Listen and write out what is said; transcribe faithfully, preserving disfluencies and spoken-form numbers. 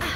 Ah!